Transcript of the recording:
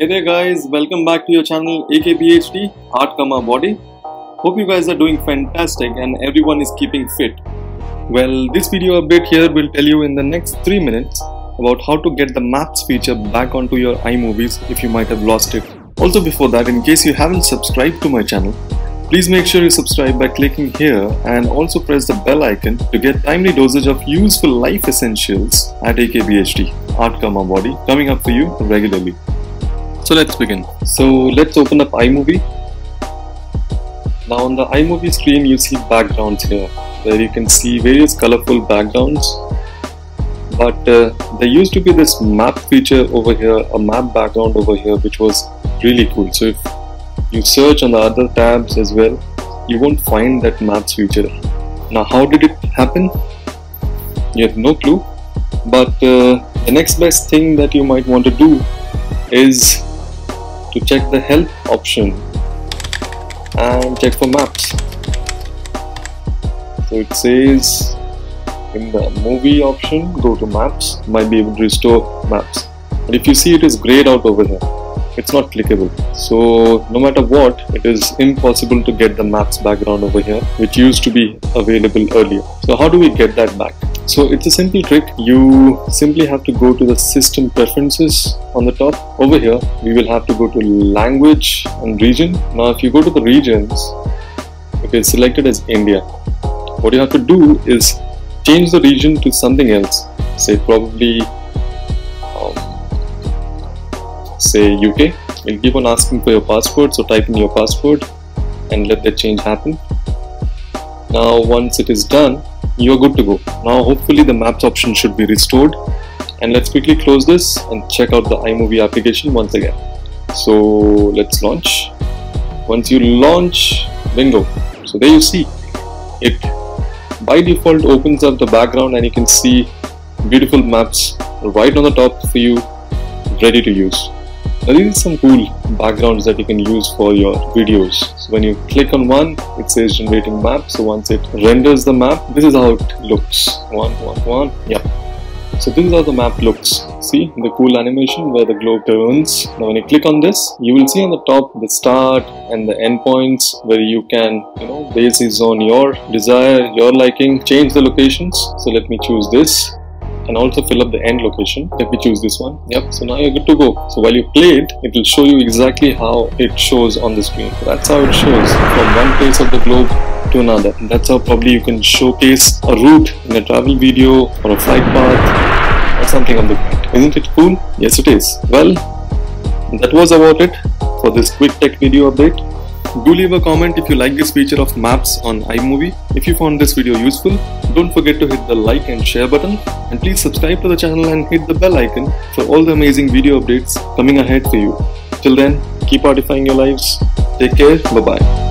Hey there guys, welcome back to your channel AKBHD, Heart, Body. Hope you guys are doing fantastic and everyone is keeping fit. Well, this video update here will tell you in the next 3 minutes about how to get the Maps feature back onto your iMovies if you might have lost it. Also before that, in case you haven't subscribed to my channel, please make sure you subscribe by clicking here and also press the bell icon to get timely dosage of useful life essentials at AKBHD, Heart, Body, coming up for you regularly. So let's begin. So let's open up iMovie. Now on the iMovie screen you see backgrounds here, where you can see various colorful backgrounds. But there used to be this map feature over here, a map background over here, which was really cool. So if you search on the other tabs as well, you won't find that maps feature. Now how did it happen? You have no clue. But the next best thing that you might want to do is to check the help option and check for maps. So it says in the movie option, go to maps, might be able to restore maps. But if you see, it is grayed out over here, it's not clickable. So no matter what, it is impossible to get the maps background over here, which used to be available earlier. So how do we get that back? So it's a simple trick. You simply have to go to the system preferences on the top. Over here, we will have to go to language and region. Now if you go to the regions, okay, it's selected as India. What you have to do is change the region to something else. Say probably, say UK. It'll keep on asking for your passport, so type in your passport and let that change happen. Now once it is done, you're good to go. Now hopefully the maps option should be restored, and let's quickly close this and check out the iMovie application once again. So let's launch. Once you launch, bingo. So there you see, it by default opens up the background and you can see beautiful maps right on the top for you, ready to use. Now these are some cool backgrounds that you can use for your videos. So when you click on one, it says generating map. So once it renders the map, this is how it looks. Yeah. So this is how the map looks. See the cool animation where the globe turns. Now when you click on this, you will see on the top the start and the end points where you can, base is on your desire, your liking, change the locations. So let me choose this. And also fill up the end location. Let me choose this one. Yep, so now you're good to go. So while you play it, it will show you exactly how it shows on the screen. That's how it shows from one place of the globe to another. And that's how probably you can showcase a route in a travel video or a flight path or something of the kind. Isn't it cool? Yes, it is. Well, that was about it for this quick tech video update. Do leave a comment if you like this feature of maps on iMovie. If you found this video useful, don't forget to hit the like and share button, and please subscribe to the channel and hit the bell icon for all the amazing video updates coming ahead for you. Till then, keep artifying your lives. Take care. Bye bye.